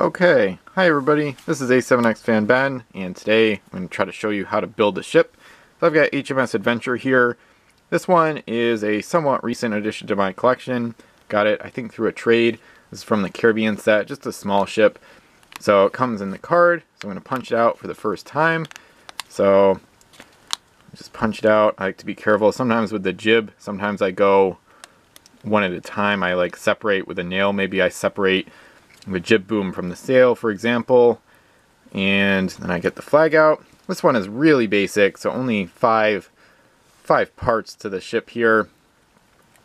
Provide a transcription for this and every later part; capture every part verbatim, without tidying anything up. Okay, hi everybody, this is A seven X fan Ben, and today I'm going to try to show you how to build a ship. So I've got H M S Adventure here. This one is a somewhat recent addition to my collection. Got it, I think, through a trade. This is from the Caribbean set, just a small ship. So it comes in the card, so I'm going to punch it out for the first time. So, just punch it out. I like to be careful. Sometimes with the jib, sometimes I go one at a time. I like separate with a nail, maybe I separate the jib boom from the sail, for example, and then I get the flag out. This one is really basic, so only five five parts to the ship here.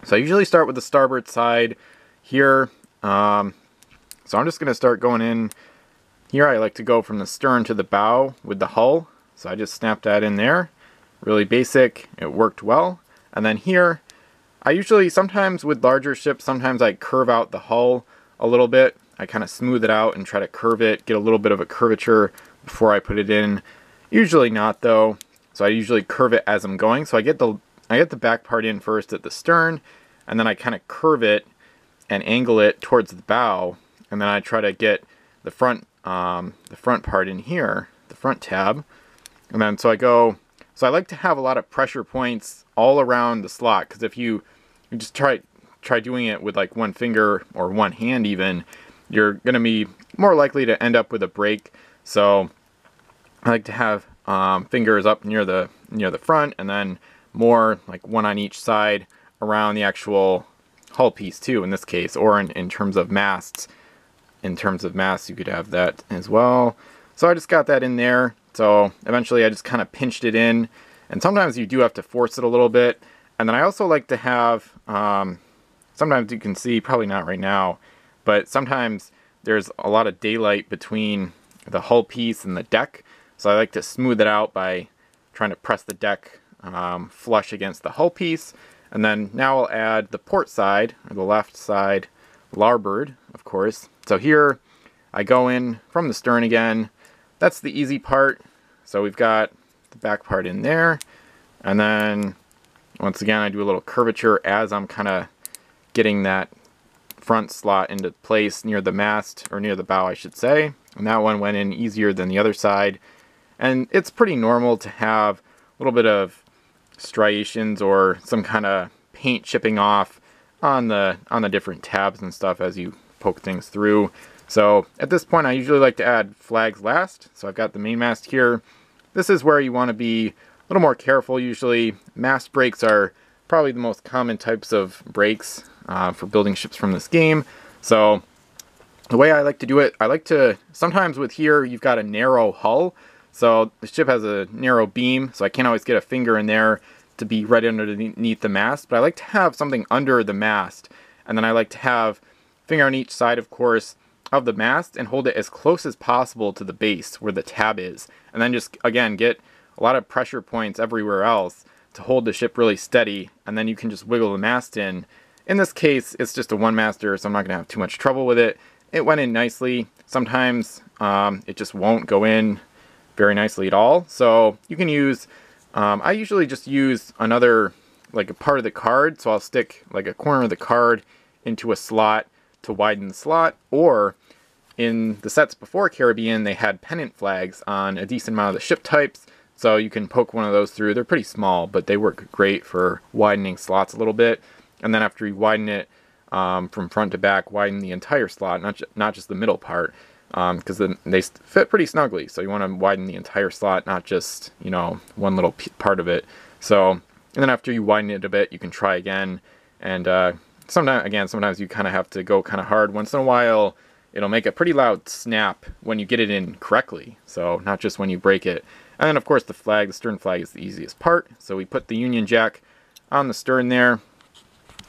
So I usually start with the starboard side here, um, so I'm just going to start going in here. I like to go from the stern to the bow with the hull, so I just snapped that in there. Really basic, it worked well. And then here, I usually, sometimes with larger ships, sometimes I curve out the hull a little bit. I kind of smooth it out and try to curve it, get a little bit of a curvature before I put it in. Usually not though, so I usually curve it as I'm going. So I get the I get the back part in first at the stern, and then I kind of curve it and angle it towards the bow, and then I try to get the front um, the front part in here, the front tab, and then so I go. So I like to have a lot of pressure points all around the slot, because if you, you just try try doing it with like one finger or one hand even, you're going to be more likely to end up with a break. So I like to have um, fingers up near the near the front, and then more like one on each side around the actual hull piece too in this case, or in, in terms of masts. In terms of masts, you could have that as well. So I just got that in there. So eventually I just kind of pinched it in, and sometimes you do have to force it a little bit. And then I also like to have, um, sometimes you can see, probably not right now, but sometimes there's a lot of daylight between the hull piece and the deck, so I like to smooth it out by trying to press the deck um, flush against the hull piece. And then now I'll add the port side, or the left side, larboard, of course. So here I go in from the stern again. That's the easy part. So we've got the back part in there, and then once again I do a little curvature as I'm kind of getting that front slot into place near the mast, or near the bow I should say. And that one went in easier than the other side, and it's pretty normal to have a little bit of striations or some kind of paint chipping off on the on the different tabs and stuff as you poke things through. So at this point I usually like to add flags last. So I've got the main mast here. This is where you want to be a little more careful usually. Mast breaks are probably the most common types of breaks Uh, for building ships from this game. So the way I like to do it, I like to, sometimes with here you've got a narrow hull, so the ship has a narrow beam, so I can't always get a finger in there to be right underneath the mast, but I like to have something under the mast, and then I like to have finger on each side, of course, of the mast, and hold it as close as possible to the base where the tab is, and then just again get a lot of pressure points everywhere else to hold the ship really steady, and then you can just wiggle the mast in. In this case, it's just a one-master, so I'm not going to have too much trouble with it. It went in nicely. Sometimes um, it just won't go in very nicely at all. So you can use, um, I usually just use another, like a part of the card. So I'll stick like a corner of the card into a slot to widen the slot. Or in the sets before Caribbean, they had pennant flags on a decent amount of the ship types. So you can poke one of those through. They're pretty small, but they work great for widening slots a little bit. And then after you widen it um, from front to back, widen the entire slot, not, ju not just the middle part, because um, they fit pretty snugly. So you want to widen the entire slot, not just, you know, one little p part of it. So, and then after you widen it a bit, you can try again. And uh, sometimes, again, sometimes you kind of have to go kind of hard. Once in a while, it'll make a pretty loud snap when you get it in correctly. So not just when you break it. And then, of course, the flag, the stern flag is the easiest part. So we put the Union Jack on the stern there.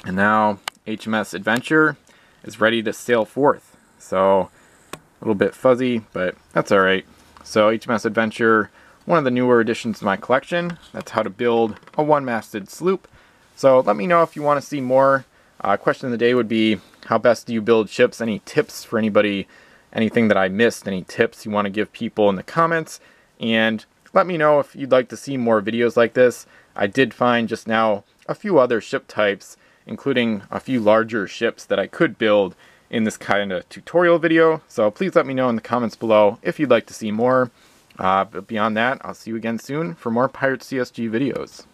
And now H M S Adventure is ready to sail forth. So a little bit fuzzy, but that's all right. So H M S Adventure, one of the newer additions to my collection. That's how to build a one-masted sloop. So let me know if you want to see more. Uh, question of the day would be, how best do you build ships? Any tips for anybody, anything that I missed, any tips you want to give people in the comments? And let me know if you'd like to see more videos like this. I did find just now a few other ship types, including a few larger ships that I could build in this kind of tutorial video. So please let me know in the comments below if you'd like to see more. Uh, but beyond that, I'll see you again soon for more Pirate C S G videos.